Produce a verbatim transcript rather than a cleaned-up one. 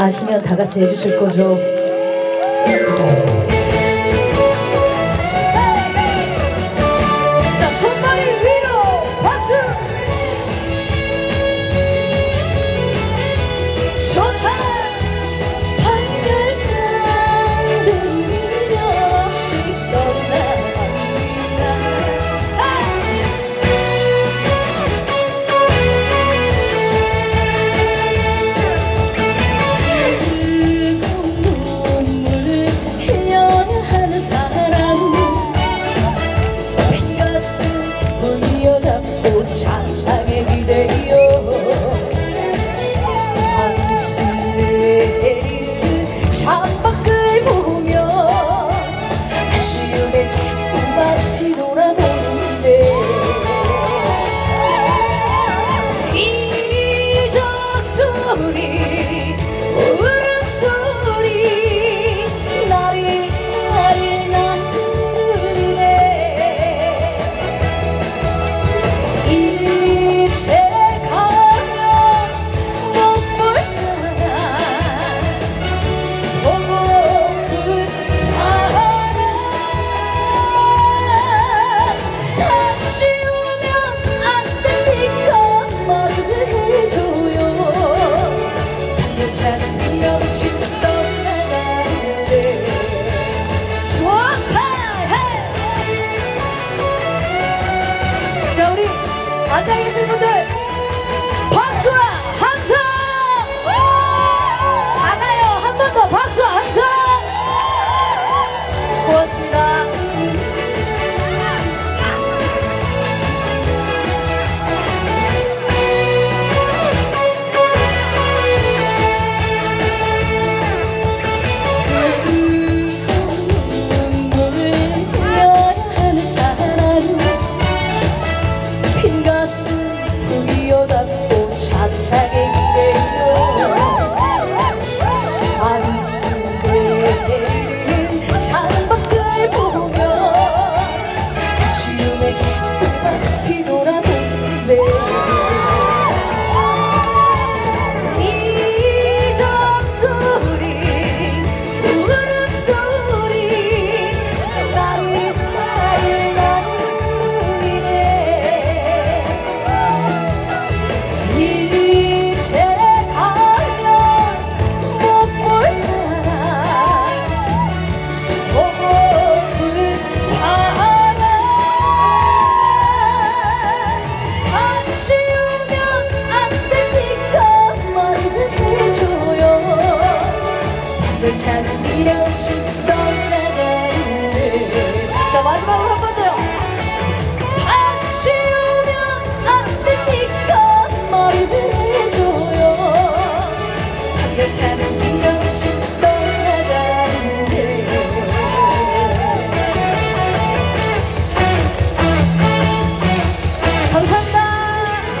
아시면 다 같이 해주실 거죠? 자, 손발이 위로 박수! 좋다! 반가장 눈물이 떠나갑니다. 뜨거운 눈물을 흘려야 하는 사람 빈 가슴 울려 닫고 찬상에 기대요. 당신의 창밖을 보며 아쉬움에 자꾸만 뒤돌아보는데 이적소리 울음소리 나를 나를 난 들리네. 이제 가면 못볼 사람 보고 그 사람 다시 오면 안 되니까 말을 해줘요. 여자는 이런 식으로 떠나가는데 좋다! 헤이! 자, 우리 앉아 계신 분들 박수와 함성! 작아요. 한 번 더 박수와 함성! 고맙습니다. 눈물을 흘려야 하는 사람 빈 가슴 부여 닫고 차차게 기대요. 안쓰게 창밖을 보며 아쉬움에 자꾸만 뒤돌아보는데 이적소리 울음소리 나를 나를 나누네. 이제 가면 못볼 사람 보고픈 사람 아쉬우면 안 되니까 말을 해줘요. 널 찾은 미련 없이 떠나가는데. 자, 마지막으로 한번